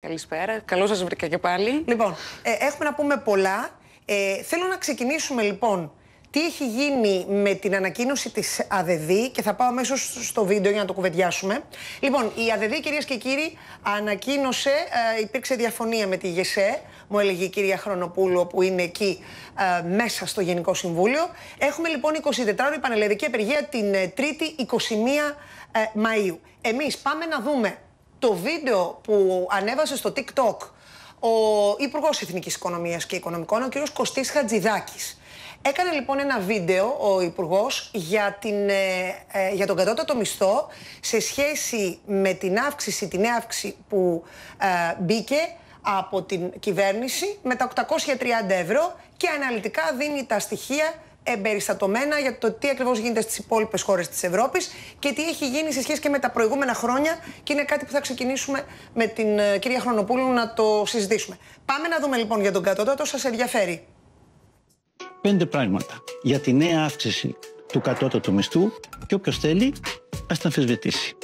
Καλησπέρα, καλώς σας βρήκα και πάλι. Λοιπόν, έχουμε να πούμε πολλά. Θέλω να ξεκινήσουμε λοιπόν τι έχει γίνει με την ανακοίνωση της ΑΔΔΗ και θα πάω αμέσως στο βίντεο για να το κουβεντιάσουμε. Λοιπόν, η ΑΔΔΗ, κυρίες και κύριοι, ανακοίνωσε, υπήρξε διαφωνία με τη ΓΕΣΕ, μου έλεγε η κυρία Χρονοπούλου, που είναι εκεί μέσα στο Γενικό Συμβούλιο. Έχουμε λοιπόν 24ωρη πανελλαδική απεργία την 3η 21 Μαΐου. Εμείς πάμε να δούμε το βίντεο που ανέβασε στο TikTok ο Υπουργός Εθνικής Οικονομίας και Οικονομικών, ο κ. Κωστής Χατζηδάκης. Έκανε λοιπόν ένα βίντεο ο Υπουργός για τον κατώτατο μισθό σε σχέση με την αύξηση, που μπήκε από την κυβέρνηση με τα 830 ευρώ και αναλυτικά δίνει τα στοιχεία εμπεριστατωμένα για το τι ακριβώς γίνεται στις υπόλοιπες χώρες της Ευρώπης και τι έχει γίνει σε σχέση και με τα προηγούμενα χρόνια, και είναι κάτι που θα ξεκινήσουμε με την κυρία Χρονοπούλου να το συζητήσουμε. Πάμε να δούμε λοιπόν για τον κατώτατο, σας ενδιαφέρει. 5 πράγματα για τη νέα αύξηση του κατώτατου μισθού και όποιος θέλει ας τα αμφισβητήσει.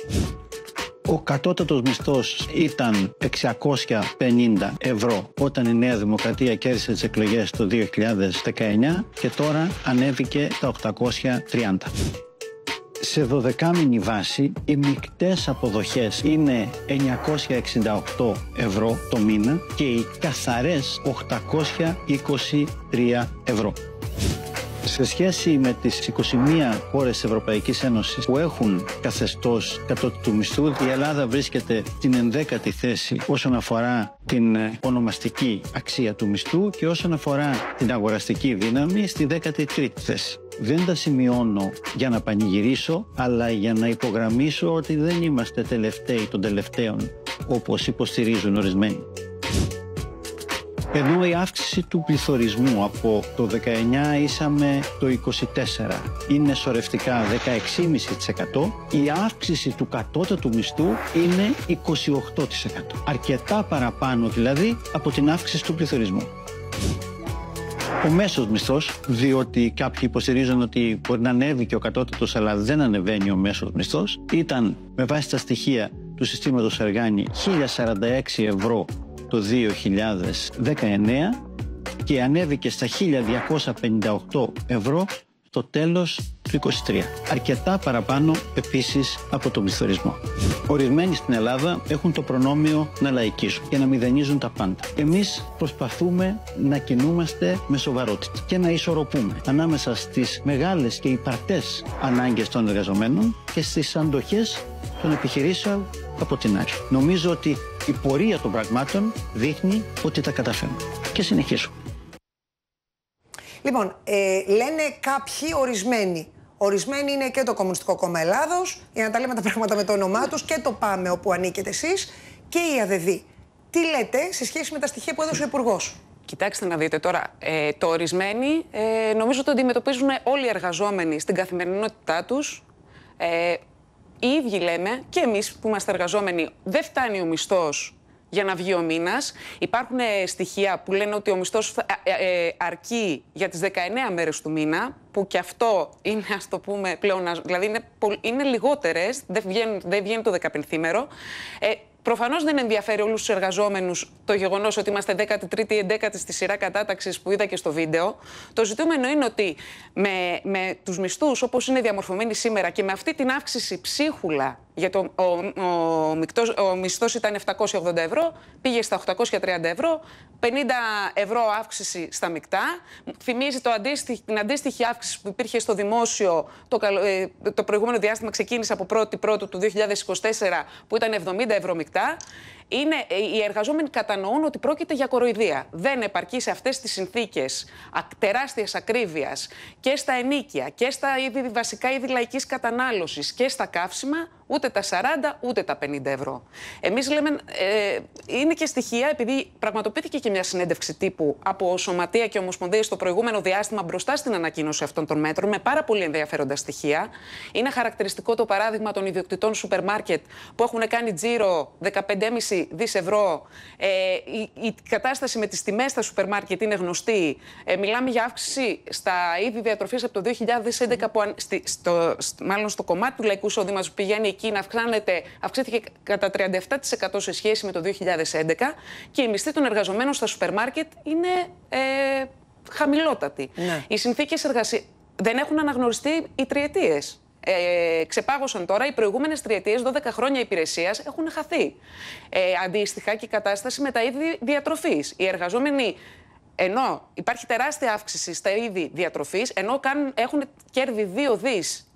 Ο κατώτατος μισθός ήταν 650 ευρώ όταν η Νέα Δημοκρατία κέρδισε τις εκλογές το 2019 και τώρα ανέβηκε τα 830. Σε 12μηνη βάση οι μικτές αποδοχές είναι 968 ευρώ το μήνα και οι καθαρές 823 ευρώ. Σε σχέση με τις 21 χώρες της Ευρωπαϊκής Ένωσης που έχουν καθεστώς κατώτατου μισθού, η Ελλάδα βρίσκεται στην 11η θέση όσον αφορά την ονομαστική αξία του μισθού και όσον αφορά την αγοραστική δύναμη στη 13η θέση. Δεν τα σημειώνω για να πανηγυρίσω, αλλά για να υπογραμμίσω ότι δεν είμαστε τελευταίοι των τελευταίων, όπως υποστηρίζουν ορισμένοι. Ενώ η αύξηση του πληθωρισμού από το 19 ήσαμε το 24, είναι σορευτικά 16,5%, η αύξηση του κατώτατου μισθού είναι 28%. Αρκετά παραπάνω δηλαδή από την αύξηση του πληθωρισμού. Ο μέσος μισθός, διότι κάποιοι υποστηρίζουν ότι μπορεί να ανέβει και ο κατώτατος, αλλά δεν ανεβαίνει ο μέσος μισθός, ήταν με βάση τα στοιχεία του συστήματος Αργάνη 1.046 ευρώ το 2019 και ανέβηκε στα 1.258 ευρώ το τέλος του 2023. Αρκετά παραπάνω επίσης από τον πληθωρισμό. Ορισμένοι στην Ελλάδα έχουν το προνόμιο να λαϊκίζουν και να μηδενίζουν τα πάντα. Εμείς προσπαθούμε να κινούμαστε με σοβαρότητα και να ισορροπούμε ανάμεσα στις μεγάλες και υπαρτές ανάγκες των εργαζομένων και στις αντοχές των επιχειρήσεων από την άλλη. Νομίζω ότι η πορεία των πραγμάτων δείχνει ότι τα καταφέρνουν. Και συνεχίζουμε. Λοιπόν, λένε κάποιοι ορισμένοι. Ορισμένοι είναι και το Κομμουνιστικό Κόμμα Ελλάδος, για να τα λέμε τα πράγματα με το όνομά τους, και το ΠΑΜΕ, όπου ανήκετε εσείς, και η ΑΔΕΔΥ. Τι λέτε σε σχέση με τα στοιχεία που έδωσε ο Υπουργός? Κοιτάξτε να δείτε τώρα, το ορισμένοι νομίζω ότι αντιμετωπίζουν όλοι οι εργαζόμενοι στην καθημερινότητά τους. Οι ίδιοι λέμε, και εμείς που είμαστε εργαζόμενοι, δεν φτάνει ο μισθός για να βγει ο μήνας. Υπάρχουν στοιχεία που λένε ότι ο μισθός αρκεί για τις 19 μέρες του μήνα, που και αυτό είναι, ας το πούμε, πλέον, δηλαδή είναι λιγότερες, δεν βγαίνει το 15μέρο. Προφανώς δεν ενδιαφέρει όλους τους εργαζόμενους το γεγονός ότι είμαστε 13η ή 11η στη σειρά κατάταξης που είδα και στο βίντεο. Το ζητούμενο είναι ότι με τους μισθούς όπως είναι διαμορφωμένοι σήμερα και με αυτή την αύξηση ψίχουλα, γιατί ο μισθός ήταν 780 ευρώ, πήγε στα 830 ευρώ, 50 ευρώ αύξηση στα μεικτά. Θυμίζει την αντίστοιχη αύξηση που υπήρχε στο δημόσιο το προηγούμενο διάστημα, ξεκίνησε από 1η Πρώτου του 2024, που ήταν 70 ευρώ μεικτά. Οι εργαζόμενοι κατανοούν ότι πρόκειται για κοροϊδία. Δεν επαρκεί σε αυτές τις συνθήκες τεράστιας ακρίβειας και στα ενίκια και στα βασικά είδη λαϊκής κατανάλωσης και στα καύσιμα ούτε τα 40 ούτε τα 50 ευρώ. Εμείς λέμε, είναι και στοιχεία, επειδή πραγματοποιήθηκε και μια συνέντευξη τύπου από σωματεία και ομοσπονδίες στο προηγούμενο διάστημα μπροστά στην ανακοίνωση αυτών των μέτρων, με πάρα πολύ ενδιαφέροντα στοιχεία. Είναι χαρακτηριστικό το παράδειγμα των ιδιοκτητών σούπερ μάρκετ που έχουν κάνει τζίρο 15,5 δις ευρώ. Η κατάσταση με τις τιμές στα σούπερ μάρκετ είναι γνωστή. Μιλάμε για αύξηση στα είδη διατροφής από το 2011, που μάλλον στο κομμάτι του λαϊκού εισοδήματος που πηγαίνει εκεί να αυξήθηκε κατά 37% σε σχέση με το 2011 και η μισθή των εργαζομένων στα σούπερ μάρκετ είναι χαμηλότατη. Ναι. Οι συνθήκες εργασίας δεν έχουν αναγνωριστεί οι τριετίες. Ξεπάγωσαν τώρα. Οι προηγούμενες τριετίες, 12 χρόνια υπηρεσίας, έχουν χαθεί. Αντίστοιχα και η κατάσταση με τα είδη διατροφής. Οι εργαζόμενοι, ενώ υπάρχει τεράστια αύξηση στα είδη διατροφής, ενώ έχουν κέρδη 2 δις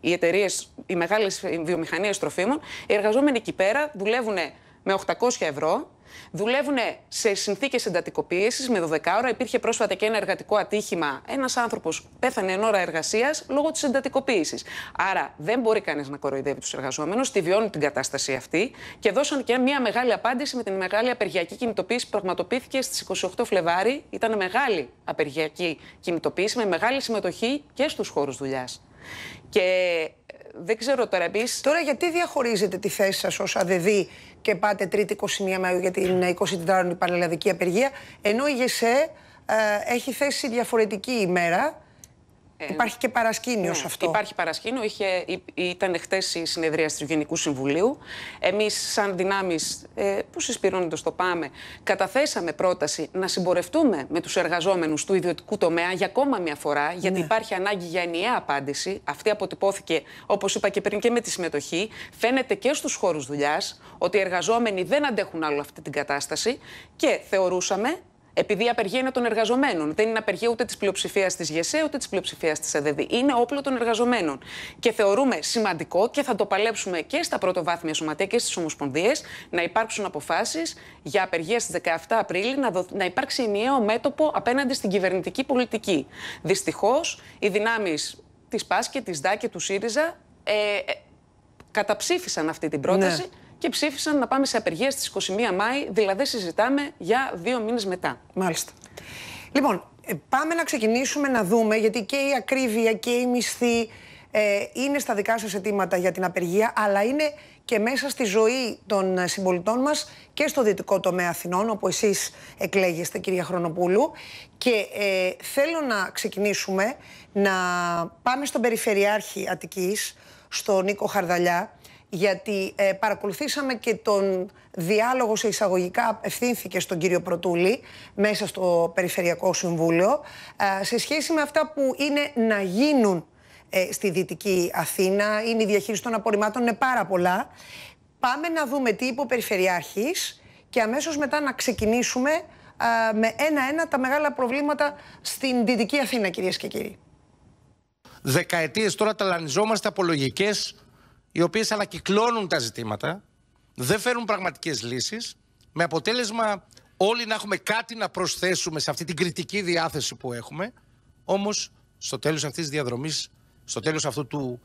οι εταιρείες, οι μεγάλες βιομηχανίες τροφίμων, οι εργαζόμενοι εκεί πέρα δουλεύουν με 800 ευρώ. Δουλεύουν σε συνθήκες εντατικοποίησης με 12 ώρα. Υπήρχε πρόσφατα και ένα εργατικό ατύχημα. Ένας άνθρωπος πέθανε εν ώρα εργασίας λόγω της εντατικοποίησης. Άρα δεν μπορεί κανείς να κοροϊδεύει τους εργαζόμενους. Τη βιώνουν την κατάσταση αυτή και δώσαν και μια μεγάλη απάντηση με την μεγάλη απεργιακή κινητοποίηση που πραγματοποιήθηκε στις 28 Φλεβάρι. Ήταν μεγάλη απεργιακή κινητοποίηση με μεγάλη συμμετοχή και στους χώρους δουλειάς. Και δεν ξέρω τώρα επίσης. Τώρα, γιατί διαχωρίζετε τη θέση σας ως ΑΔΔΗ και πάτε Τρίτη 21 Μαΐου για την 24ωρη πανελλαδική απεργία, ενώ η ΓΕΣΕ έχει θέσει διαφορετική ημέρα. Υπάρχει και παρασκήνιο σε αυτό. Υπάρχει παρασκήνιο. Ήταν χτες η συνεδρία του Γενικού Συμβουλίου. Εμείς, σαν δυνάμεις που συσπειρώνονται στο ΠΑΜΕ, καταθέσαμε πρόταση να συμπορευτούμε με τους εργαζόμενους του ιδιωτικού τομέα για ακόμα μια φορά, γιατί υπάρχει ανάγκη για ενιαία απάντηση. Αυτή αποτυπώθηκε, όπως είπα και πριν, και με τη συμμετοχή. Φαίνεται και στους χώρους δουλειάς ότι οι εργαζόμενοι δεν αντέχουν άλλο αυτή την κατάσταση και θεωρούσαμε. Επειδή η απεργία είναι των εργαζομένων. Δεν είναι απεργία ούτε της πλειοψηφίας της ΓΕΣΕ ούτε της πλειοψηφίας της ΑΔΕΔΥ. Είναι όπλο των εργαζομένων. Και θεωρούμε σημαντικό και θα το παλέψουμε και στα πρωτοβάθμια σωματεία και στις ομοσπονδίες να υπάρξουν αποφάσεις για απεργία στις 17 Απρίλη, να υπάρξει ενιαίο μέτωπο απέναντι στην κυβερνητική πολιτική. Δυστυχώς, οι δυνάμεις της ΠΑΣΚ, της ΔΑΚ και του ΣΥΡΙΖΑ καταψήφισαν αυτή την πρόταση. Ναι. Και ψήφισαν να πάμε σε απεργία στις 21 Μάη, δηλαδή συζητάμε για 2 μήνες μετά. Μάλιστα. Λοιπόν, πάμε να ξεκινήσουμε να δούμε, γιατί και η ακρίβεια και η μισθή είναι στα δικά σας αιτήματα για την απεργία, αλλά είναι και μέσα στη ζωή των συμπολιτών μας και στο δυτικό τομέα Αθηνών, όπου εσείς εκλέγεστε, κυρία Χρονοπούλου. Και θέλω να ξεκινήσουμε να πάμε στον Περιφερειάρχη Αττικής, στον Νίκο Χαρδαλιά, γιατί παρακολουθήσαμε και τον διάλογο, σε εισαγωγικά απευθύνθηκε στον κύριο Πρωτούλη μέσα στο Περιφερειακό Συμβούλιο σε σχέση με αυτά που είναι να γίνουν στη Δυτική Αθήνα. Είναι η διαχείριση των απορριμμάτων, είναι πάρα πολλά. Πάμε να δούμε τι είπε ο Περιφερειάρχης και αμέσως μετά να ξεκινήσουμε με ένα-ένα τα μεγάλα προβλήματα στην Δυτική Αθήνα, κυρίες και κύριοι. Δεκαετίες τώρα ταλανιζόμαστε απολογικές, οι οποίες ανακυκλώνουν τα ζητήματα, δεν φέρουν πραγματικές λύσεις, με αποτέλεσμα όλοι να έχουμε κάτι να προσθέσουμε σε αυτή την κριτική διάθεση που έχουμε, όμως στο τέλος αυτής της διαδρομής, στο τέλος αυτού του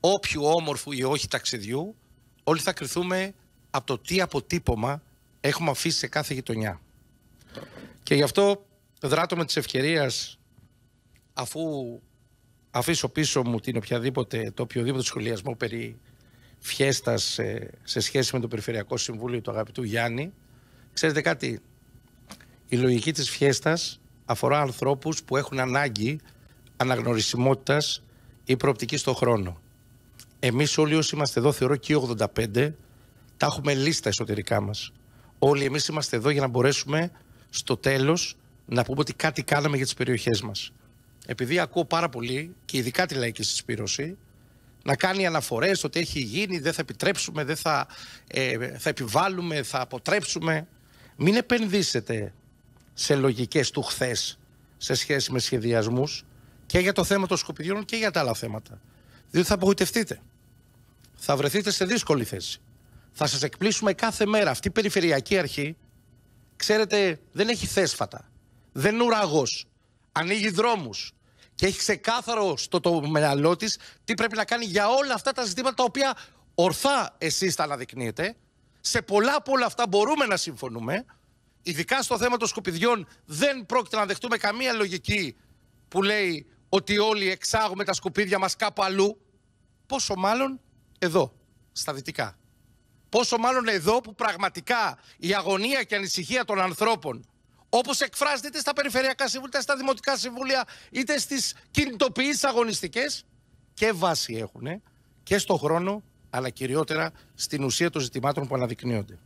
όποιου όμορφου ή όχι ταξιδιού, όλοι θα κριθούμε από το τι αποτύπωμα έχουμε αφήσει σε κάθε γειτονιά. Και γι' αυτό δράτω με τις ευκαιρίες, αφού αφήσω πίσω μου το οποιοδήποτε σχολιασμό περί φιέστας σε σχέση με το Περιφερειακό Συμβούλιο του αγαπητού Γιάννη. Ξέρετε κάτι, η λογική της φιέστας αφορά ανθρώπους που έχουν ανάγκη αναγνωρισιμότητας ή προοπτικής στον χρόνο. Εμείς όλοι όσοι είμαστε εδώ, θεωρώ και 85, τα έχουμε λίστα εσωτερικά μας. Όλοι εμείς είμαστε εδώ για να μπορέσουμε στο τέλος να πούμε ότι κάτι κάναμε για τις περιοχές μας. Επειδή ακούω πάρα πολύ, και ειδικά τη Λαϊκή Συσπείρωση, να κάνει αναφορές ότι έχει γίνει, δεν θα επιτρέψουμε, δεν θα επιβάλλουμε, θα αποτρέψουμε. Μην επενδύσετε σε λογικές του χθες σε σχέση με σχεδιασμούς και για το θέμα των σκουπιδιών και για τα άλλα θέματα. Διότι θα απογοητευτείτε. Θα βρεθείτε σε δύσκολη θέση. Θα σας εκπλήσουμε κάθε μέρα. Αυτή η περιφερειακή αρχή, ξέρετε, δεν έχει θέσφατα. Δεν είναι ουραγός. Ανοίγει δρόμους. Και έχει ξεκάθαρο στο το μυαλό της τι πρέπει να κάνει για όλα αυτά τα ζητήματα τα οποία ορθά εσείς τα αναδεικνύετε. Σε πολλά από όλα αυτά μπορούμε να συμφωνούμε. Ειδικά στο θέμα των σκουπιδιών δεν πρόκειται να δεχτούμε καμία λογική που λέει ότι όλοι εξάγουμε τα σκουπίδια μας κάπου αλλού. Πόσο μάλλον εδώ, στα δυτικά. Πόσο μάλλον εδώ που πραγματικά η αγωνία και ανησυχία των ανθρώπων, όπως εκφράζεται είτε στα περιφερειακά συμβούλια, είτε στα δημοτικά συμβούλια, είτε στις κινητοποιήσεις αγωνιστικές, και βάση έχουν και στον χρόνο, αλλά κυριότερα στην ουσία των ζητημάτων που αναδεικνύονται.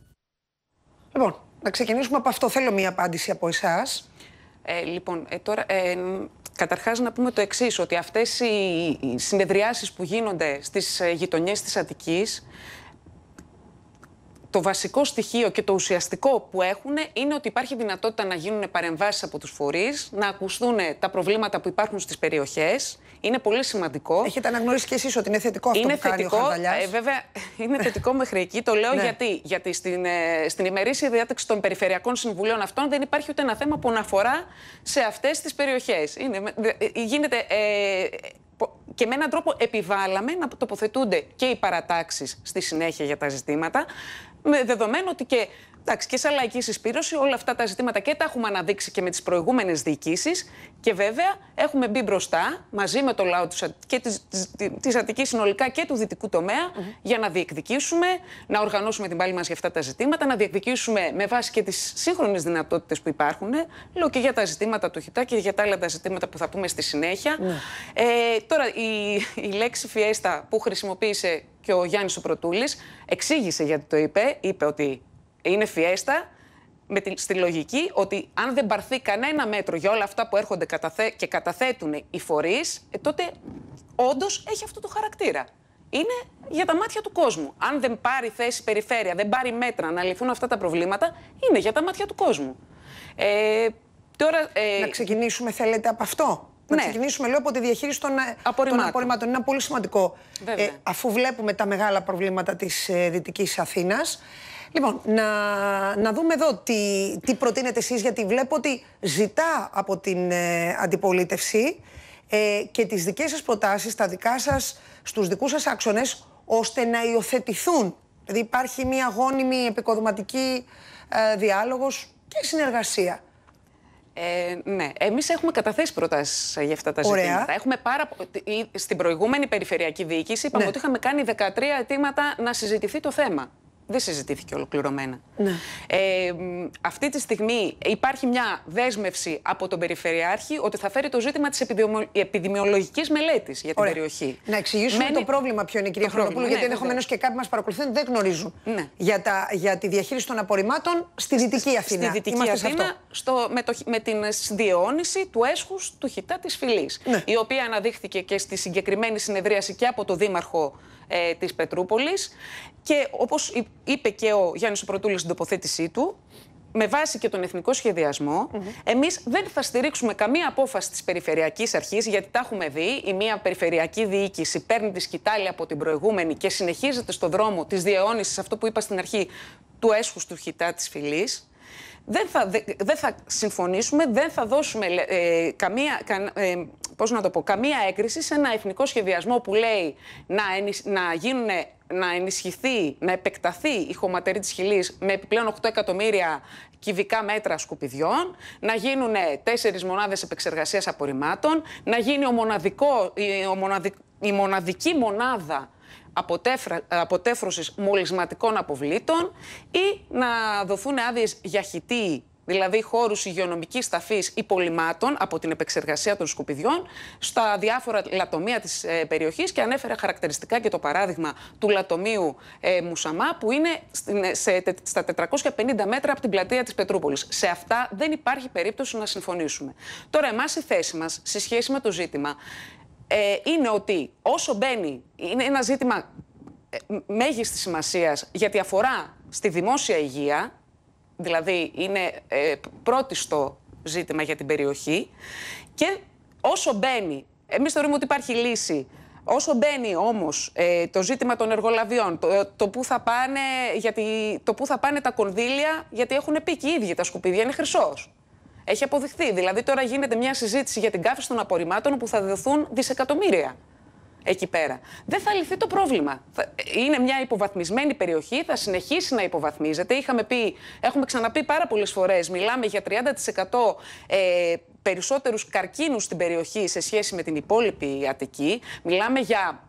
Λοιπόν, να ξεκινήσουμε από αυτό. Θέλω μία απάντηση από εσάς. Καταρχάς να πούμε το εξής, ότι αυτές οι συνεδριάσεις που γίνονται στις γειτονιές της Αττικής, το βασικό στοιχείο και το ουσιαστικό που έχουν είναι ότι υπάρχει δυνατότητα να γίνουν παρεμβάσεις από τους φορείς, να ακουστούν τα προβλήματα που υπάρχουν στις περιοχές. Είναι πολύ σημαντικό. Έχετε αναγνωρίσει κι εσείς ότι είναι θετικό αυτό που κάνει ο Χαρδαλιάς. Βέβαια, είναι θετικό μέχρι εκεί. Το λέω γιατί. Γιατί στην ημερήσια διάταξη των περιφερειακών συμβουλίων αυτών δεν υπάρχει ούτε ένα θέμα που να αφορά σε αυτές τις περιοχές. Γίνεται... Και με έναν τρόπο επιβάλαμε να τοποθετούνται και οι παρατάξεις στη συνέχεια για τα ζητήματα, με δεδομένο ότι και σαν Λαϊκή Συσπείρωση όλα αυτά τα ζητήματα και τα έχουμε αναδείξει και με τις προηγούμενες διοικήσεις, και βέβαια έχουμε μπει μπροστά μαζί με το λαό και της Αττικής συνολικά και του δυτικού τομέα για να διεκδικήσουμε, να οργανώσουμε την πάλη μας για αυτά τα ζητήματα, να διεκδικήσουμε με βάση και τις σύγχρονες δυνατότητες που υπάρχουν, λέω και για τα ζητήματα του ΧΥΤΑ και για τα άλλα τα ζητήματα που θα πούμε στη συνέχεια. Τώρα η λέξη φιέστα που χρησιμοποίησε και ο Γιάννης ο Πρωτούλης εξήγησε γιατί το είπε. Είπε ότι είναι φιέστα στη λογική ότι αν δεν πάρθει κανένα μέτρο για όλα αυτά που έρχονται και καταθέτουν οι φορείς, τότε όντως έχει αυτό το χαρακτήρα. Είναι για τα μάτια του κόσμου. Αν δεν πάρει θέση η περιφέρεια, δεν πάρει μέτρα να λυθούν αυτά τα προβλήματα, είναι για τα μάτια του κόσμου. Να ξεκινήσουμε, θέλετε, από αυτό. Να ξεκινήσουμε, λέω, από τη διαχείριση των απορριμμάτων. Είναι πολύ σημαντικό, αφού βλέπουμε τα μεγάλα προβλήματα της Δυτικής Αθήνας. Λοιπόν, να δούμε εδώ τι προτείνετε εσείς, γιατί βλέπω ότι ζητά από την αντιπολίτευση και τις δικές σας προτάσεις, τα δικά σας, στους δικούς σας άξονες, ώστε να υιοθετηθούν. Δηλαδή υπάρχει μια γόνιμη επικοδηματική διάλογος και συνεργασία. Ναι, εμείς έχουμε καταθέσει προτάσεις για αυτά τα ζητήματα. Έχουμε στην προηγούμενη περιφερειακή διοίκηση είπαμε ότι είχαμε κάνει 13 αιτήματα να συζητηθεί το θέμα. Δεν συζητήθηκε ολοκληρωμένα. Αυτή τη στιγμή υπάρχει μια δέσμευση από τον Περιφερειάρχη ότι θα φέρει το ζήτημα της επιδημιολογικής μελέτης για την περιοχή. Να εξηγήσουμε το πρόβλημα ποιο είναι, κυρία Χρονοπούλου, γιατί ενδεχομένως και κάποιοι μας παρακολουθούν δεν γνωρίζουν για τη διαχείριση των απορριμμάτων στη Δυτική Αθήνα. Στη Δυτική Αθήνα, με την διαιώνιση του έσχους του ΧΥΤΑ της Φυλής, η οποία αναδείχθηκε και στη συγκεκριμένη συνεδρίαση και από τον Δήμαρχο της Πετρούπολης. Και όπως είπε και ο Γιάννης Πρωτούλης στην τοποθέτησή του, με βάση και τον εθνικό σχεδιασμό, εμείς δεν θα στηρίξουμε καμία απόφαση της Περιφερειακής Αρχής, γιατί τα έχουμε δει. Η μία Περιφερειακή Διοίκηση παίρνει τη σκητάλη από την προηγούμενη και συνεχίζεται στον δρόμο της διαιώνισης, αυτό που είπα στην αρχή, του έσχους του ΧΥΤΑ της Φυλής. Δεν θα συμφωνήσουμε, δεν θα δώσουμε καμία έκριση σε ένα εθνικό σχεδιασμό που λέει να ενισχυθεί, να επεκταθεί η χωματερή της Χιλής με επιπλέον 8 εκατομμύρια κυβικά μέτρα σκουπιδιών, να γίνουν 4 μονάδες επεξεργασίας απορριμμάτων, να γίνει η μοναδική μονάδα αποτέφρωσης μολυσματικών αποβλήτων, ή να δοθούν άδειες για χυτή, δηλαδή χώρους υγειονομικής ταφής υπολοιμάτων από την επεξεργασία των σκουπιδιών στα διάφορα λατομεία της περιοχής, και ανέφερα χαρακτηριστικά και το παράδειγμα του λατομείου Μουσαμά που είναι στα 450 μέτρα από την πλατεία της Πετρούπολης. Σε αυτά δεν υπάρχει περίπτωση να συμφωνήσουμε. Τώρα εμάς η θέση μας σε σχέση με το ζήτημα είναι ότι όσο μπαίνει, είναι ένα ζήτημα μέγιστης σημασίας, γιατί αφορά στη δημόσια υγεία, δηλαδή είναι πρώτιστο ζήτημα για την περιοχή, και όσο μπαίνει, εμείς θεωρούμε ότι υπάρχει λύση, όσο μπαίνει όμως το ζήτημα των εργολαβιών, το που θα πάνε τα κονδύλια, γιατί έχουν πει και οι ίδιοι, τα σκουπίδια είναι χρυσός. Έχει αποδειχθεί. Δηλαδή τώρα γίνεται μια συζήτηση για την καύση των απορριμμάτων που θα δοθούν δισεκατομμύρια εκεί πέρα. Δεν θα λυθεί το πρόβλημα. Είναι μια υποβαθμισμένη περιοχή, θα συνεχίσει να υποβαθμίζεται. Έχουμε ξαναπεί πάρα πολλές φορές, μιλάμε για 30% περισσότερους καρκίνους στην περιοχή σε σχέση με την υπόλοιπη Αττική. Μιλάμε για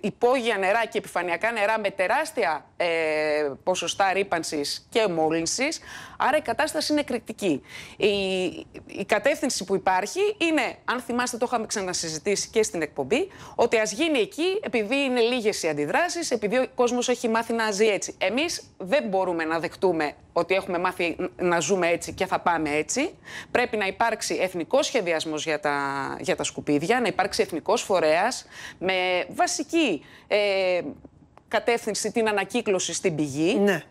υπόγεια νερά και επιφανειακά νερά με τεράστια ποσοστά ρύπανσης και μόλυνσης, άρα η κατάσταση είναι κριτική. Η κατεύθυνση που υπάρχει είναι, αν θυμάστε, το είχαμε ξανασυζητήσει και στην εκπομπή, ότι ας γίνει εκεί, επειδή είναι λίγες οι αντιδράσεις, επειδή ο κόσμος έχει μάθει να ζει έτσι. Εμείς δεν μπορούμε να δεχτούμε ότι έχουμε μάθει να ζούμε έτσι και θα πάμε έτσι. Πρέπει να υπάρξει εθνικός σχεδιασμός για τα σκουπίδια, να υπάρξει εθνικός φορέας με βασική κατεύθυνση την ανακύκλωση στην πηγή. Ναι.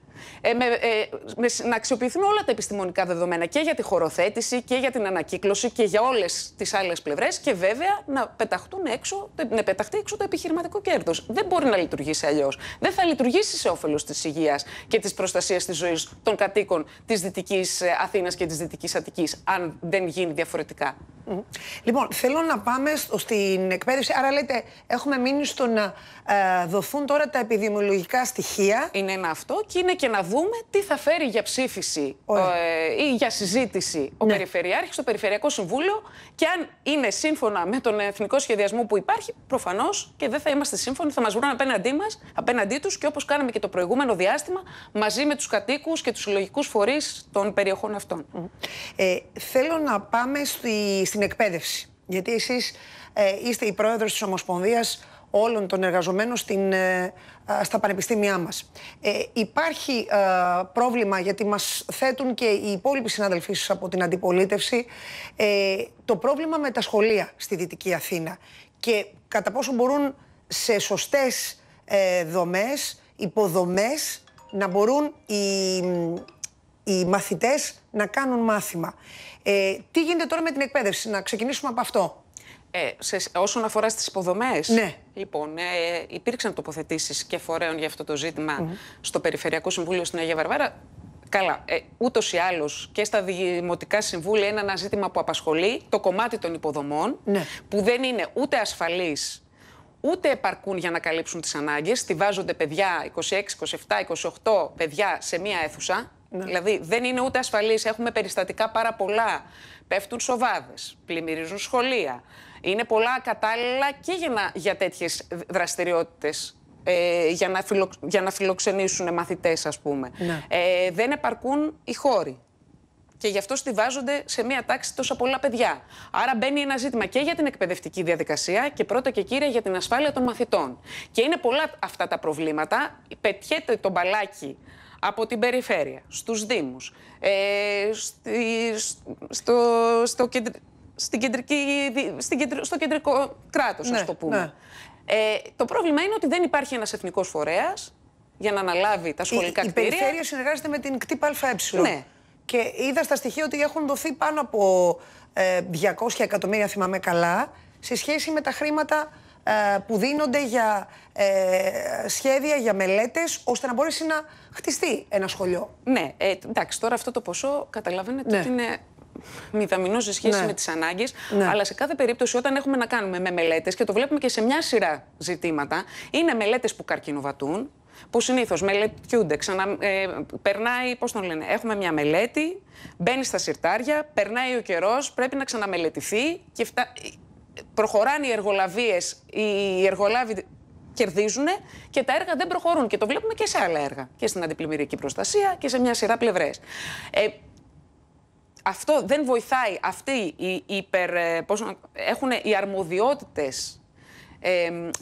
Να αξιοποιηθούν όλα τα επιστημονικά δεδομένα και για τη χωροθέτηση και για την ανακύκλωση και για όλες τις άλλες πλευρές και βέβαια να πεταχτούν έξω, να πεταχτεί έξω το επιχειρηματικό κέρδος. Δεν μπορεί να λειτουργήσει αλλιώς. Δεν θα λειτουργήσει σε όφελος της υγείας και της προστασίας της ζωής των κατοίκων της Δυτικής Αθήνας και της Δυτικής Αττικής, αν δεν γίνει διαφορετικά. Λοιπόν, θέλω να πάμε στην εκπαίδευση. Άρα λέτε, έχουμε μείνει στο να δοθούν τώρα τα επιδημιολογικά στοιχεία. Είναι ένα αυτό και είναι και να δούμε τι θα φέρει για ψήφιση ή για συζήτηση ο Περιφερειάρχης στο Περιφερειακό Συμβούλιο και αν είναι σύμφωνα με τον εθνικό σχεδιασμό που υπάρχει, προφανώς και δεν θα είμαστε σύμφωνοι, θα μας βρουν απέναντί τους και όπως κάναμε και το προηγούμενο διάστημα μαζί με τους κατοίκους και τους συλλογικούς φορείς των περιοχών αυτών. Θέλω να πάμε στην εκπαίδευση, γιατί εσείς είστε η πρόεδρος της Ομοσπονδίας όλων των εργαζομένων στα πανεπιστήμια μας. Υπάρχει πρόβλημα, γιατί μας θέτουν και οι υπόλοιποι συναδελφοί σας από την αντιπολίτευση, το πρόβλημα με τα σχολεία στη Δυτική Αθήνα και κατά πόσο μπορούν σε σωστές δομές, υποδομές, να μπορούν οι μαθητές να κάνουν μάθημα. Τι γίνεται τώρα με την εκπαίδευση, να ξεκινήσουμε από αυτό. Όσον αφορά στις υποδομές, λοιπόν, υπήρξαν τοποθετήσεις και φορέων για αυτό το ζήτημα στο Περιφερειακό Συμβούλιο στην Αγία Βαρβάρα. Καλά, ούτως ή άλλως και στα δημοτικά συμβούλια είναι ένα ζήτημα που απασχολεί το κομμάτι των υποδομών, που δεν είναι ούτε ασφαλής, ούτε επαρκούν για να καλύψουν τις ανάγκες. Στιβάζονται παιδιά, 26, 27, 28 παιδιά σε μία αίθουσα. Δηλαδή δεν είναι ούτε ασφαλής, έχουμε περιστατικά πάρα πολλά. Πέφτουν σοβάδες, πλημμυρίζουν σχολεία. Είναι πολλά κατάλληλα και για τέτοιες δραστηριότητες, για να φιλοξενήσουν μαθητές, ας πούμε. Δεν επαρκούν οι χώροι. Και γι' αυτό στιβάζονται σε μία τάξη τόσα πολλά παιδιά. Άρα μπαίνει ένα ζήτημα και για την εκπαιδευτική διαδικασία και πρώτα και κύρια για την ασφάλεια των μαθητών. Και είναι πολλά αυτά τα προβλήματα. Πετιέται το μπαλάκι από την περιφέρεια, στους Δήμους, στο κεντρικό κράτος, ας το πούμε. Το πρόβλημα είναι ότι δεν υπάρχει ένας εθνικός φορέας για να αναλάβει τα σχολικά κτίρια. Η περιφέρεια συνεργάζεται με την ΚΤΥΠ ΑΕ. Και είδα στα στοιχεία ότι έχουν δοθεί πάνω από 200 εκατομμύρια, θυμάμαι καλά, σε σχέση με τα χρήματα που δίνονται για σχέδια, για μελέτες, ώστε να μπορέσει να χτιστεί ένα σχολείο. Ναι, εντάξει, τώρα αυτό το ποσό καταλαβαίνετε ότι είναι μηδαμινό σε σχέση με τις ανάγκες, αλλά σε κάθε περίπτωση όταν έχουμε να κάνουμε με μελέτες, και το βλέπουμε και σε μια σειρά ζητήματα, είναι μελέτες που καρκινοβατούν, που συνήθως μελετιούνται, περνάει, πώς τον λένε, έχουμε μια μελέτη, μπαίνει στα συρτάρια, περνάει ο καιρός, πρέπει να ξαναμελετηθεί και προχωράνε οι εργολαβίες, οι εργολάβοι κερδίζουν και τα έργα δεν προχωρούν. Και το βλέπουμε και σε άλλα έργα. Και στην αντιπλημμυρική προστασία και σε μια σειρά πλευρές. Αυτό δεν βοηθάει. Αυτοί οι αρμοδιότητες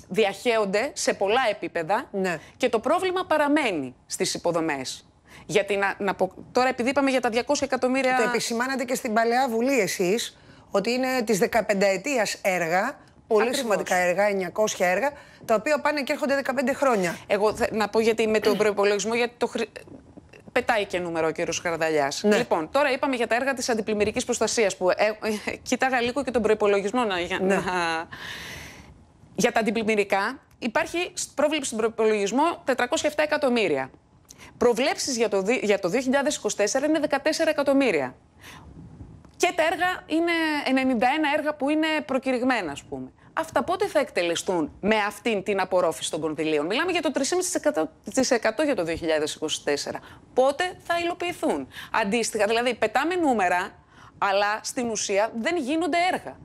διαχέονται σε πολλά επίπεδα και το πρόβλημα παραμένει στις υποδομές. Γιατί τώρα, επειδή είπαμε για τα 200 εκατομμύρια. Το επισημάνατε και στην Παλαιά Βουλή εσείς, ότι είναι της 15ετίας έργα, πολύ σημαντικά έργα, 900 έργα, τα οποία πάνε και έρχονται 15 χρόνια. Εγώ να πω γιατί με τον προϋπολογισμό, γιατί πετάει και νούμερο ο κύριος Χαρδαλιάς. Λοιπόν, τώρα είπαμε για τα έργα της αντιπλημμυρικής προστασίας, που κοίταγα λίγο και τον προϋπολογισμό για τα αντιπλημμυρικά. Υπάρχει πρόβλεψη στον προϋπολογισμό 407 εκατομμύρια. Προβλέψεις για το 2024 είναι 14 εκατομμύρια. Και τα έργα είναι 91 έργα που είναι προκηρυγμένα, ας πούμε. Αυτά πότε θα εκτελεστούν με αυτήν την απορρόφηση των κονδυλίων? Μιλάμε για το 3,5% για το 2024. Πότε θα υλοποιηθούν? Αντίστοιχα, δηλαδή πετάμε νούμερα, αλλά στην ουσία δεν γίνονται έργα.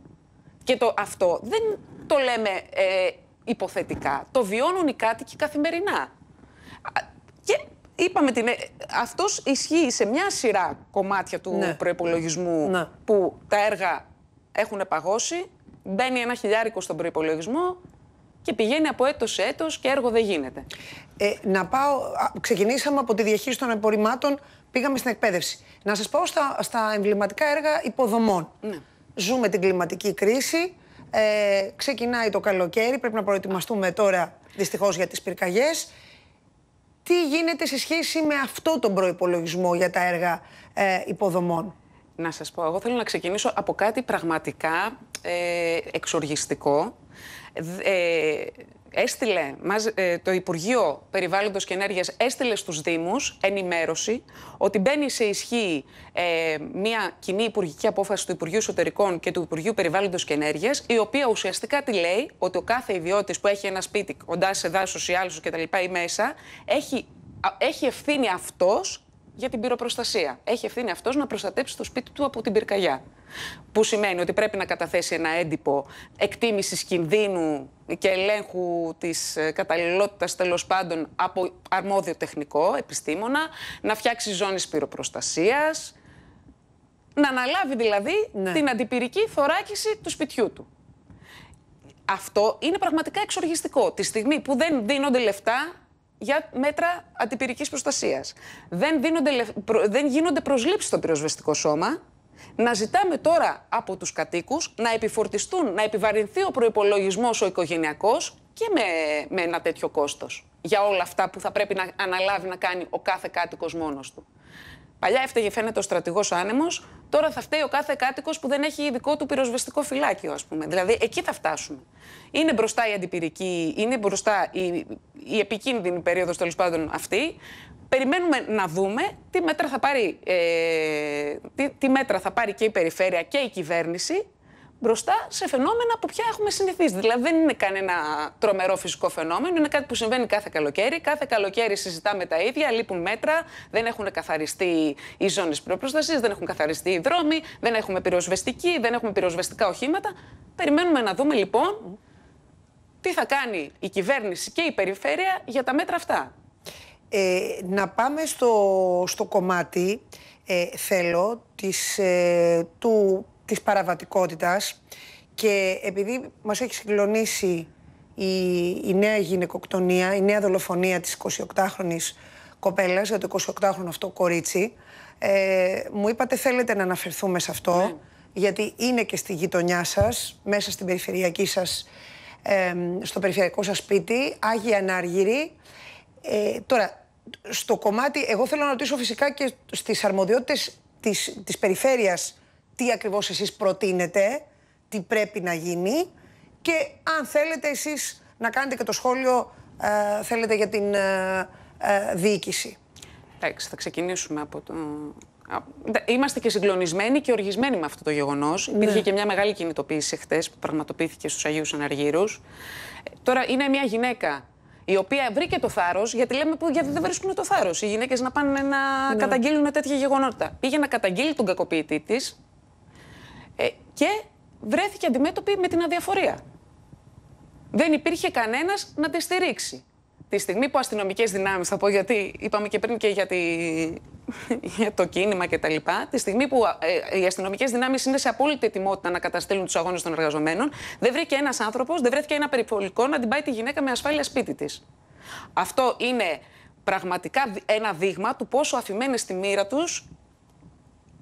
Και αυτό δεν το λέμε υποθετικά, το βιώνουν οι κάτοικοι καθημερινά. Και είπαμε, αυτός ισχύει σε μια σειρά κομμάτια του προϋπολογισμού που τα έργα έχουν παγώσει, μπαίνει ένα χιλιάρικο στον προϋπολογισμό και πηγαίνει από έτος σε έτος και έργο δεν γίνεται. Ξεκινήσαμε από τη διαχείριση των απορριμμάτων, πήγαμε στην εκπαίδευση. Να σας πάω στα εμβληματικά έργα υποδομών. Ναι. Ζούμε την κλιματική κρίση, ξεκινάει το καλοκαίρι, πρέπει να προετοιμαστούμε τώρα δυστυχώς για τις πυρκαγιές. Τι γίνεται σε σχέση με αυτό τον προϋπολογισμό για τα έργα υποδομών? Να σας πω, εγώ θέλω να ξεκινήσω από κάτι πραγματικά εξοργιστικό. Έστειλε το Υπουργείο Περιβάλλοντος και Ενέργειας έστειλε στους Δήμους ενημέρωση ότι μπαίνει σε ισχύ μια κοινή υπουργική απόφαση του Υπουργείου Εσωτερικών και του Υπουργείου Περιβάλλοντος και Ενέργειας, η οποία ουσιαστικά τη λέει ότι ο κάθε ιδιώτης που έχει ένα σπίτι κοντά σε δάσος ή άλλους κτλ. Ή μέσα έχει ευθύνη αυτός για την πυροπροστασία. Έχει ευθύνη αυτός να προστατέψει το σπίτι του από την πυρκαγιά. Που σημαίνει ότι πρέπει να καταθέσει ένα έντυπο εκτίμησης κινδύνου και ελέγχου της καταλληλότητας, τέλος πάντων, από αρμόδιο τεχνικό επιστήμονα, να φτιάξει ζώνες πυροπροστασίας, να αναλάβει δηλαδή την αντιπυρική θωράκιση του σπιτιού του. Αυτό είναι πραγματικά εξοργιστικό. Τη στιγμή που δεν δίνονται λεφτά για μέτρα αντιπυρικής προστασίας, δεν γίνονται προσλήψεις στο πυροσβεστικό σώμα, να ζητάμε τώρα από τους κατοίκους να επιφορτιστούν, να επιβαρυνθεί ο προϋπολογισμός ο οικογενειακός και με ένα τέτοιο κόστος για όλα αυτά που θα πρέπει να αναλάβει να κάνει ο κάθε κάτοικος μόνος του. Παλιά έφταιγε, φαίνεται, ο στρατηγός άνεμος, τώρα θα φταίει ο κάθε κάτοικος που δεν έχει δικό του πυροσβεστικό φυλάκιο, ας πούμε. Δηλαδή, εκεί θα φτάσουμε. Είναι μπροστά η αντιπυρική, είναι μπροστά η επικίνδυνη περίοδος, τέλος πάντων, αυτή. Περιμένουμε να δούμε τι μέτρα θα πάρει, τι μέτρα θα πάρει και η περιφέρεια και η κυβέρνηση μπροστά σε φαινόμενα που πια έχουμε συνηθίσει. Δηλαδή, δεν είναι κανένα τρομερό φυσικό φαινόμενο, είναι κάτι που συμβαίνει κάθε καλοκαίρι. Κάθε καλοκαίρι συζητάμε τα ίδια, λείπουν μέτρα, δεν έχουν καθαριστεί οι ζώνες πυροπροστασίας, δεν έχουν καθαριστεί οι δρόμοι, δεν έχουμε πυροσβεστική, δεν έχουμε πυροσβεστικά οχήματα. Περιμένουμε να δούμε λοιπόν τι θα κάνει η κυβέρνηση και η περιφέρεια για τα μέτρα αυτά. Να πάμε στο κομμάτι, θέλω, της παραβατικότητας, και επειδή μας έχει συγκλονίσει η νέα γυναικοκτονία, η νέα δολοφονία της 28χρονης κοπέλας για το 28χρονο αυτό κορίτσι, μου είπατε θέλετε να αναφερθούμε σε αυτό, γιατί είναι και στη γειτονιά σας, μέσα στην περιφερειακή σας, στο περιφερειακό σας σπίτι, Άγιοι Ανάργυροι. Τώρα, στο κομμάτι, εγώ θέλω να ρωτήσω φυσικά και στις αρμοδιότητες της περιφέρειας τι ακριβώς εσείς προτείνετε, τι πρέπει να γίνει, και αν θέλετε εσείς να κάνετε και το σχόλιο θέλετε για την διοίκηση. Εντάξει, θα ξεκινήσουμε από το... Είμαστε και συγκλονισμένοι και οργισμένοι με αυτό το γεγονός. Υπήρχε και μια μεγάλη κινητοποίηση χτες που πραγματοποιήθηκε στους Αγίους Αναργύρους. Τώρα είναι μια γυναίκα η οποία βρήκε το θάρρος, γιατί λέμε που δεν βρίσκουν το θάρρος οι γυναίκες να πάνε να καταγγείλουν τέτοια γεγονότα. Πήγε να καταγγείλει τον κακοποιητή της και βρέθηκε αντιμέτωπη με την αδιαφορία. Δεν υπήρχε κανένας να τη στηρίξει. Τη στιγμή που αστυνομικές δυνάμεις, θα πω, γιατί είπαμε και πριν και για το κίνημα κτλ. Τη στιγμή που οι αστυνομικές δυνάμεις είναι σε απόλυτη ετοιμότητα να καταστήλουν τους αγώνες των εργαζομένων, δεν βρήκε ένας άνθρωπος, δεν βρέθηκε ένα περιπολικό να την πάει τη γυναίκα με ασφάλεια σπίτι της. Αυτό είναι πραγματικά ένα δείγμα του πόσο αφημένες στη μοίρα τους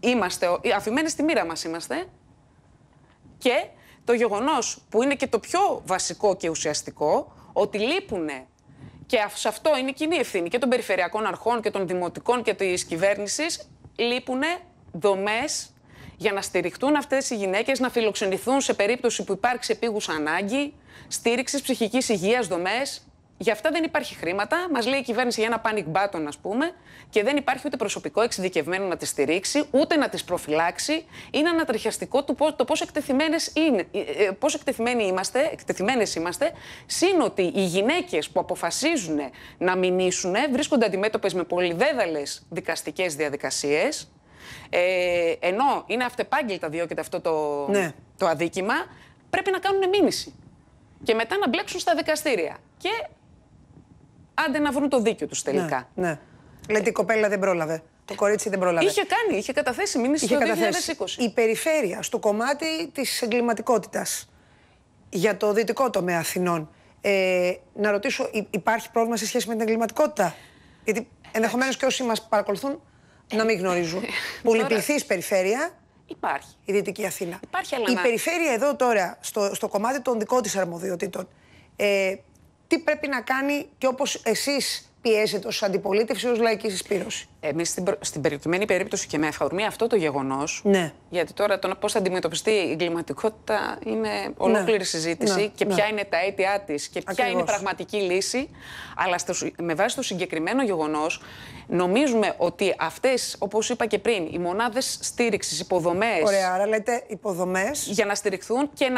είμαστε, αφημένες στη μοίρα μας είμαστε, και το γεγονός που είναι και το πιο βασικό και ουσιαστικό, ότι λείπουνε. Και σε αυτό είναι η κοινή ευθύνη και των περιφερειακών αρχών και των δημοτικών και της κυβέρνησης. Λείπουν δομές για να στηριχτούν αυτές οι γυναίκες, να φιλοξενηθούν σε περίπτωση που υπάρξει επίγουσα ανάγκη, στήριξης ψυχικής υγείας, δομές. Γι' αυτά δεν υπάρχει χρήματα. Μας λέει η κυβέρνηση για ένα panic button, ας πούμε, και δεν υπάρχει ούτε προσωπικό εξειδικευμένο να τις στηρίξει, ούτε να τις προφυλάξει. Είναι ανατριχιαστικό το πώς εκτεθειμένες είμαστε, σύν ότι οι γυναίκες που αποφασίζουν να μηνύσουν βρίσκονται αντιμέτωπες με πολυδέδαλες δικαστικές διαδικασίες, ενώ είναι αυτεπάγγελτα διώκεται αυτό το αδίκημα, πρέπει να κάνουν μήνυση. και μετά να μπλέξουν στα δικαστήρια. Και άντε να βρουν το δίκιο τους τελικά. Ναι, ναι. Λέτε η κοπέλα δεν πρόλαβε. Το κορίτσι δεν πρόλαβε. Είχε κάνει, είχε καταθέσει μήνυση το 2020. Η περιφέρεια στο κομμάτι της εγκληματικότητας για το δυτικό τομέα Αθηνών. Να ρωτήσω, υπάρχει πρόβλημα σε σχέση με την εγκληματικότητα? Γιατί ενδεχομένως και όσοι μας παρακολουθούν να μην γνωρίζουν. Πολυπληθής περιφέρεια. Υπάρχει. Η Δυτική Αθήνα. Υπάρχει, αλλά η περιφέρεια εδώ τώρα, στο κομμάτι των δικών της αρμοδιοτήτων, τι πρέπει να κάνει και όπως εσείς πιέζετε ως αντιπολίτευση, ως Λαϊκή Συσπείρωση? Εμείς στην προκειμένη περίπτωση και με αφορμή αυτό το γεγονός, ναι. Γιατί τώρα το πώς θα αντιμετωπιστεί η εγκληματικότητα είναι ολόκληρη ναι. συζήτηση ναι. και ποια ναι. είναι τα αίτια της και ποια ακριβώς. είναι η πραγματική λύση. Αλλά με βάση το συγκεκριμένο γεγονός, νομίζουμε ότι αυτές, όπως είπα και πριν, οι μονάδες στήριξης, υποδομές. Ωραία, άρα λέτε υποδομές. Για να στηριχθούν και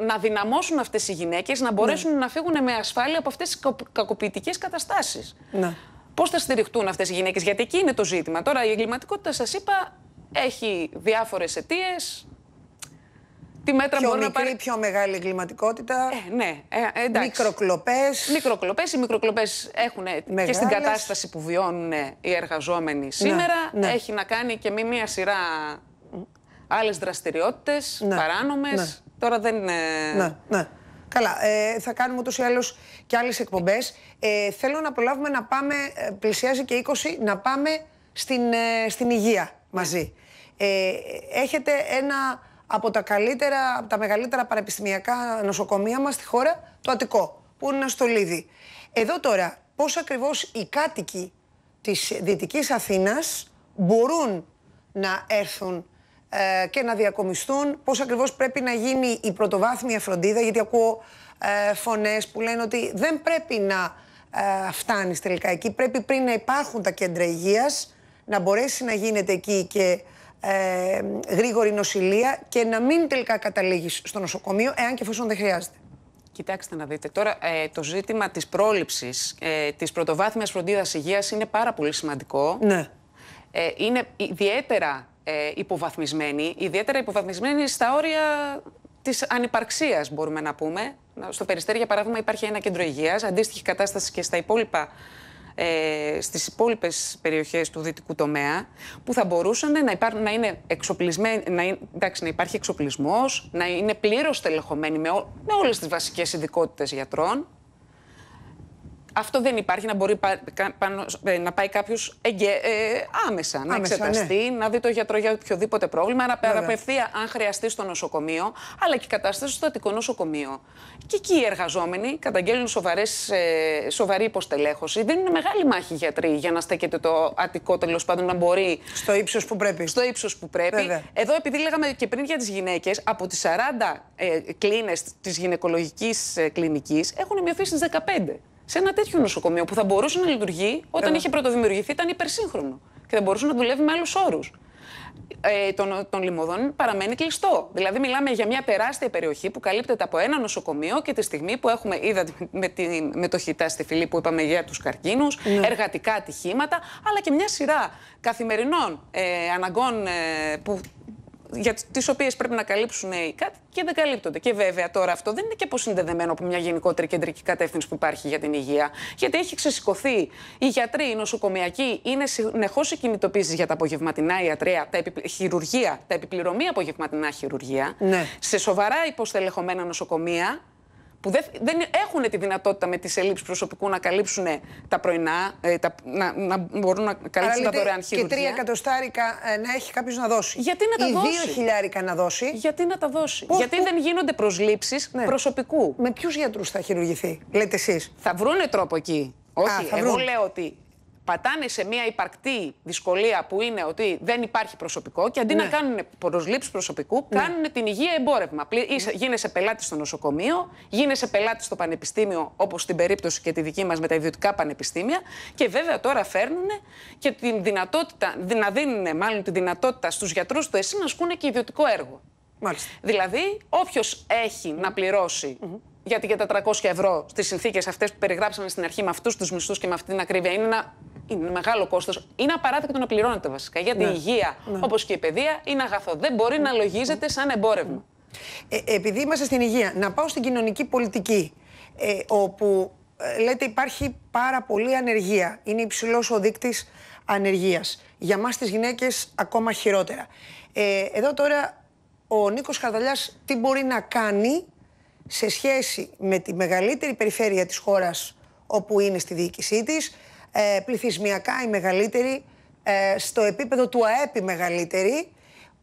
να δυναμώσουν αυτές οι γυναίκες να μπορέσουν ναι. να φύγουν με ασφάλεια από αυτές τις κακοποιητικές καταστάσεις. Ναι. Πώς θα στηριχτούν αυτές οι γυναίκες, γιατί εκεί είναι το ζήτημα. Τώρα η εγκληματικότητα, σας είπα, έχει διάφορες αιτίες. Τι μέτρα μπορεί να πάρει. Πιο μεγάλη εγκληματικότητα. Ναι, εντάξει. Μικροκλοπές. Οι μικροκλοπές έχουν μεγάλες. Και στην κατάσταση που βιώνουν οι εργαζόμενοι σήμερα. Ναι, ναι. Έχει να κάνει και με μία σειρά άλλες δραστηριότητες, ναι, παράνομες. Ναι. Τώρα δεν είναι. Ναι, ναι. Καλά. Θα κάνουμε ούτως ή άλλως και άλλες εκπομπές. Θέλω να προλάβουμε να πάμε, πλησιάζει και 20, να πάμε στην υγεία μαζί. Ναι. Έχετε ένα από τα καλύτερα, από τα μεγαλύτερα πανεπιστημιακά νοσοκομεία μας στη χώρα, το Αττικό, που είναι στο Λίδι. Εδώ τώρα, πώς ακριβώς οι κάτοικοι της Δυτικής Αθήνας μπορούν να έρθουν και να διακομιστούν, πώς ακριβώς πρέπει να γίνει η πρωτοβάθμια φροντίδα, γιατί ακούω φωνές που λένε ότι δεν πρέπει να φτάνεις τελικά εκεί, πρέπει πριν να υπάρχουν τα κέντρα υγείας, να μπορέσει να γίνεται εκεί και γρήγορη νοσηλεία και να μην τελικά καταλήγεις στο νοσοκομείο, εάν και εφόσον δεν χρειάζεται. Κοιτάξτε να δείτε, τώρα το ζήτημα της πρόληψης, της πρωτοβάθμιας φροντίδας υγείας είναι πάρα πολύ σημαντικό. Ναι. Είναι ιδιαίτερα υποβαθμισμένη στα όρια της ανυπαρξίας, μπορούμε να πούμε. Στο Περιστέρι, για παράδειγμα, υπάρχει ένα κέντρο υγείας, αντίστοιχη κατάσταση και στα υπόλοιπα, στις υπόλοιπες περιοχές του δυτικού τομέα, που θα μπορούσαν να είναι εξοπλισμένοι, να υπάρχει εξοπλισμός, να είναι πλήρως τελεχωμένοι με όλες τις βασικές ειδικότητες γιατρών. Αυτό δεν υπάρχει, να μπορεί να πάει κάποιος άμεσα, να εξεταστεί, ναι, να δει το γιατρό για οποιοδήποτε πρόβλημα, να παραπευθεί αν χρειαστεί στο νοσοκομείο, αλλά και η κατάσταση στο Αττικό νοσοκομείο. Και εκεί οι εργαζόμενοι καταγγέλνουν σοβαρή υποστελέχωση. Δίνουν μεγάλη μάχη οι γιατροί για να στέκεται το Αττικό, τέλος πάντων, να μπορεί. Στο ύψος που πρέπει. Βέβαια. Εδώ, επειδή λέγαμε και πριν για τις γυναίκες, από τις 40 κλίνες της γυναικολογικής κλινικής έχουν μειωθεί στις 15. Σε ένα τέτοιο νοσοκομείο που θα μπορούσε να λειτουργεί όταν είχε πρωτοδημιουργηθεί, ήταν υπερσύγχρονο και θα μπορούσε να δουλεύει με άλλους όρους. Τον Λιμόδον παραμένει κλειστό. Δηλαδή, μιλάμε για μια τεράστια περιοχή που καλύπτεται από ένα νοσοκομείο και τη στιγμή που έχουμε, είδατε με το ΧΥΤΑ στη Φυλή που είπαμε για τους καρκίνους, ναι, εργατικά ατυχήματα, αλλά και μια σειρά καθημερινών αναγκών για τις οποίες πρέπει να καλύψουν οι κάτοικοι και δεν καλύπτονται. Και βέβαια τώρα αυτό δεν είναι και αποσυνδεδεμένο από μια γενικότερη κεντρική κατεύθυνση που υπάρχει για την υγεία. Γιατί έχει ξεσηκωθεί. Οι γιατροί, οι νοσοκομιακοί είναι συνεχώς οι κινητοποίησεις για τα απογευματινά ιατρεία, χειρουργία, τα επιπληρωμή απογευματινά χειρουργία, ναι, σε σοβαρά υποστελεχωμένα νοσοκομεία που δεν έχουν τη δυνατότητα με τις ελλείψεις προσωπικού να καλύψουν τα πρωινά, να μπορούν να καλύψουν τα δωρεάν χειρουργία. Και 3 εκατοστάρικα να έχει κάποιος να δώσει. Γιατί να τα δώσει. 2.000 να δώσει. Γιατί να τα δώσει. Γιατί δεν γίνονται προσλήψεις, ναι, προσωπικού. Με ποιους γιατρούς θα χειρουργηθεί, λέτε εσείς? Θα βρούνε τρόπο εκεί. Όχι, εγώ λέω ότι πατάνε σε μια υπαρκτή δυσκολία που είναι ότι δεν υπάρχει προσωπικό και αντί, ναι, να κάνουν προσλήψεις προσωπικού, ναι, κάνουν την υγεία εμπόρευμα. Γίνεσαι πελάτη στο νοσοκομείο, γίνεσαι πελάτη στο πανεπιστήμιο, όπως στην περίπτωση και τη δική μας με τα ιδιωτικά πανεπιστήμια, και βέβαια τώρα φέρνουν και την δυνατότητα, να δίνουν μάλλον τη δυνατότητα στους γιατρούς του ΕΣΥ να ασκούν και ιδιωτικό έργο. Μάλιστα. Δηλαδή, όποιος έχει να πληρώσει. Γιατί για τα 300 € στις συνθήκες αυτές που περιγράψαμε στην αρχή, με αυτούς τους μισθούς και με αυτή την ακρίβεια, είναι μεγάλο κόστος. Είναι απαράδεκτο να πληρώνεται βασικά. Γιατί, ναι, η υγεία, ναι, όπως και η παιδεία, είναι αγαθό. Δεν μπορεί να λογίζεται σαν εμπόρευμα. Επειδή είμαστε στην υγεία, να πάω στην κοινωνική πολιτική, όπου λέτε υπάρχει πάρα πολλή ανεργία. Είναι υψηλός ο δείκτης ανεργίας. Για μας τις γυναίκες ακόμα χειρότερα. Εδώ τώρα ο Νίκος Χαρδαλιάς τι μπορεί να κάνει σε σχέση με τη μεγαλύτερη περιφέρεια της χώρας όπου είναι στη διοίκησή της, πληθυσμιακά η μεγαλύτερη, στο επίπεδο του ΑΕΠ η μεγαλύτερη.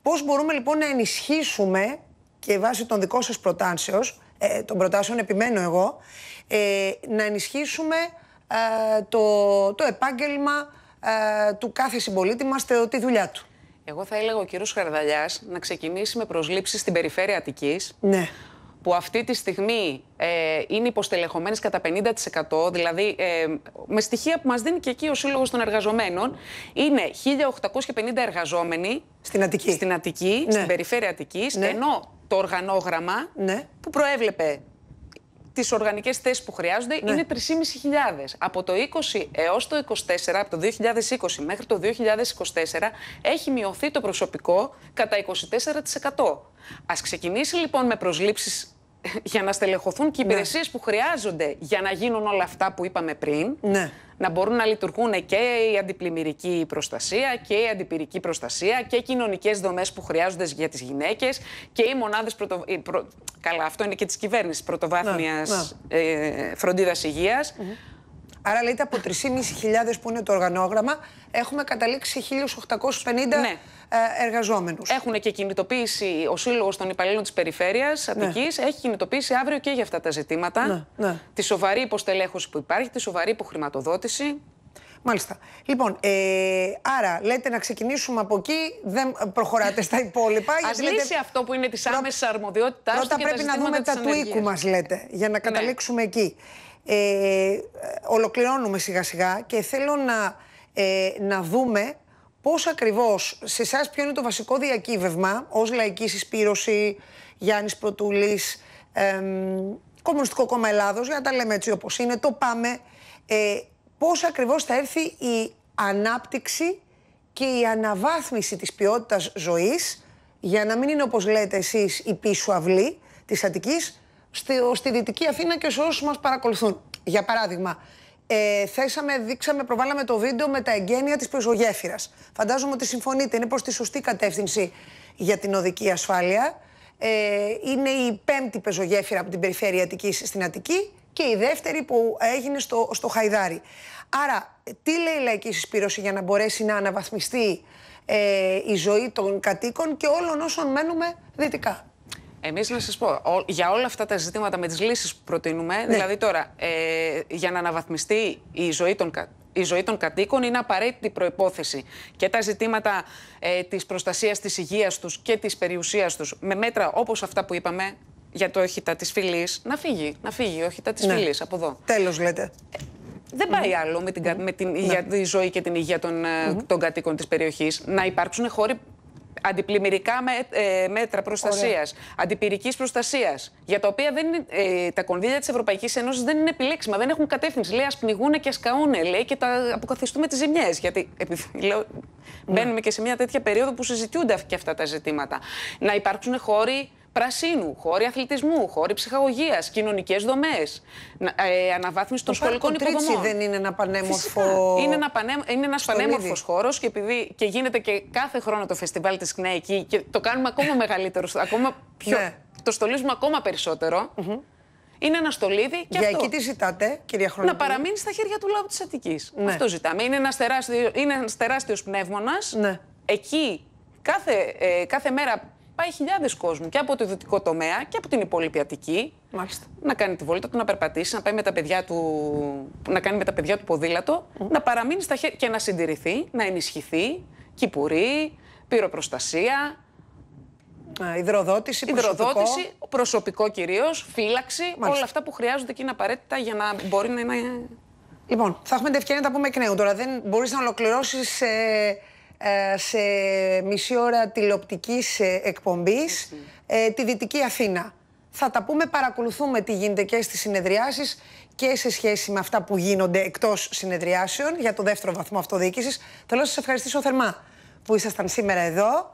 Πώς μπορούμε λοιπόν να ενισχύσουμε, και βάσει των δικών σας προτάσεων επιμένω εγώ, να ενισχύσουμε το επάγγελμα του κάθε συμπολίτη μας, τη δουλειά του. Εγώ θα έλεγα ο κύριος Χαρδαλιάς να ξεκινήσει με προσλήψεις στην περιφέρεια Αττικής, ναι, που αυτή τη στιγμή είναι υποστελεχωμένες κατά 50%, δηλαδή με στοιχεία που μας δίνει και εκεί ο Σύλλογος των Εργαζομένων, είναι 1.850 εργαζόμενοι στην Αττική, ναι, στην περιφέρεια Αττικής, ναι, ενώ το οργανόγραμμα, ναι, που προέβλεπε τις οργανικές θέσεις που χρειάζονται, ναι, είναι 3.500. Από το 20 έως το 24, από το 2020 μέχρι το 2024, έχει μειωθεί το προσωπικό κατά 24%. Ας ξεκινήσει λοιπόν με προσλήψεις για να στελεχωθούν και οι υπηρεσίες, ναι, που χρειάζονται για να γίνουν όλα αυτά που είπαμε πριν, ναι, να μπορούν να λειτουργούν και η αντιπλημμυρική προστασία και η αντιπυρική προστασία και οι κοινωνικές δομές που χρειάζονται για τις γυναίκες και οι μονάδες Καλά, αυτό είναι και της κυβέρνησης, πρωτοβάθμιας, ναι, φροντίδας υγείας. Mm-hmm. Άρα λέτε από 3.500 που είναι το οργανόγραμμα, έχουμε καταλήξει 1.850, ναι, εργαζόμενους. Έχουν και κινητοποίηση ο Σύλλογος των Υπαλλήλων της Περιφέρειας Αττικής, ναι, έχει κινητοποίηση αύριο και για αυτά τα ζητήματα. Ναι, ναι. Τη σοβαρή υποστελέχωση που υπάρχει, τη σοβαρή υποχρηματοδότηση. Μάλιστα. Λοιπόν, άρα λέτε να ξεκινήσουμε από εκεί, δεν προχωράτε στα υπόλοιπα. Ας λύσει λέτε αυτό που είναι της άμεσης αρμοδιότητάς του και τα ζητήματα της ανεργίας. Πρώτα πρέπει να δούμε τα του οίκου μας, λέτε, για να καταλήξουμε, ναι, εκεί. Ολοκληρώνουμε σιγά σιγά και θέλω να δούμε πώς ακριβώς σε εσάς ποιο είναι το βασικό διακύβευμα ως Λαϊκή Συσπείρωση, Γιάννης Πρωτούλης, Κομμουνιστικό Κόμμα Ελλάδος, για να τα λέμε έτσι όπως είναι, το ΠΑΜΕ, πώς ακριβώς θα έρθει η ανάπτυξη και η αναβάθμιση της ποιότητας ζωής, για να μην είναι όπως λέτε εσείς η πίσω αυλή της Αττικής, στη Δυτική Αθήνα και σε όσους μας παρακολουθούν. Για παράδειγμα, προβάλαμε το βίντεο με τα εγγένεια της πεζογέφυρας. Φαντάζομαι ότι συμφωνείτε, είναι προς τη σωστή κατεύθυνση για την οδική ασφάλεια. Είναι η 5η πεζογέφυρα από την περιφέρεια Αττικής στην Αττική και η 2η που έγινε στο Χαϊδάρι. Άρα, τι λέει η Λαϊκή Συσπείρωση για να μπορέσει να αναβαθμιστεί η ζωή των κατοίκων και όλων όσων μένουμε δυτικά? Εμείς να σας πω, για όλα αυτά τα ζητήματα με τις λύσεις που προτείνουμε, ναι, δηλαδή τώρα, για να αναβαθμιστεί η ζωή των κατοίκων είναι απαραίτητη προϋπόθεση και τα ζητήματα της προστασίας της υγείας τους και της περιουσίας τους, με μέτρα όπως αυτά που είπαμε για το ΧΥΤΑ της Φυλής, να φύγει ο ΧΥΤΑ της, ναι, Φυλής από εδώ. Τέλος λέτε. Δεν πάει, mm-hmm, άλλο για τη ζωή και την υγεία των κατοίκων της περιοχής. Να υπάρξουν χώροι αντιπλημμυρικά μέτρα προστασίας, αντιπυρικής προστασίας, για τα οποία τα κονδύλια της Ευρωπαϊκής Ένωσης δεν είναι επιλέξιμα, δεν έχουν κατεύθυνση. Λέει, ας πνιγούνε και ας καούνε, λέει, και τα αποκαθιστούμε τις ζημιές. Γιατί μπαίνουμε και σε μια τέτοια περίοδο που συζητούνται και αυτά τα ζητήματα. Να υπάρξουν χώροι πρασίνου, χώροι αθλητισμού, χώροι ψυχαγωγίας, κοινωνικές δομές, αναβάθμιση των σχολικών υποδομών. Δεν είναι ένα πανέμορφο. Είναι ένας πανέμορφος χώρος και επειδή και γίνεται και κάθε χρόνο το φεστιβάλ της ΚΝΕ εκεί και το κάνουμε ακόμα μεγαλύτερο, ακόμα πιο, ναι, το στολίζουμε ακόμα περισσότερο. Mm-hmm. Είναι ένα στολίδι και για αυτό. Για εκεί τι ζητάτε, κυρία Χρονοπούλου? Να παραμείνει στα χέρια του λαού της Αττικής. Ναι. Αυτό ζητάμε. Είναι ένας τεράστιος πνεύμονας. Ναι. Εκεί κάθε μέρα πάει χιλιάδες κόσμου και από το δυτικό τομέα και από την υπόλοιπη Αττική. Μάλιστα. Να κάνει τη βόλτα του, να περπατήσει, να πάει με τα παιδιά του, να κάνει με τα παιδιά του ποδήλατο, mm, να παραμείνει στα χέρια και να συντηρηθεί, να ενισχυθεί, κυπουρί, πυροπροστασία, υδροδότηση, προσωπικό κυρίως, φύλαξη. Μάλιστα. Όλα αυτά που χρειάζονται και είναι απαραίτητα για να μπορεί να είναι. Λοιπόν, θα έχουμε την ευκαιρία να τα πούμε εκ νέου. Τώρα δεν μπορεί να ολοκληρώσει σε μισή ώρα τηλεοπτικής εκπομπής, τη Δυτική Αθήνα. Θα τα πούμε, παρακολουθούμε τι γίνεται και στις συνεδριάσεις και σε σχέση με αυτά που γίνονται εκτός συνεδριάσεων για το δεύτερο βαθμό αυτοδιοίκησης. Θέλω να σας ευχαριστήσω θερμά που ήσασταν σήμερα εδώ.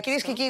Κυρίες και κύριοι.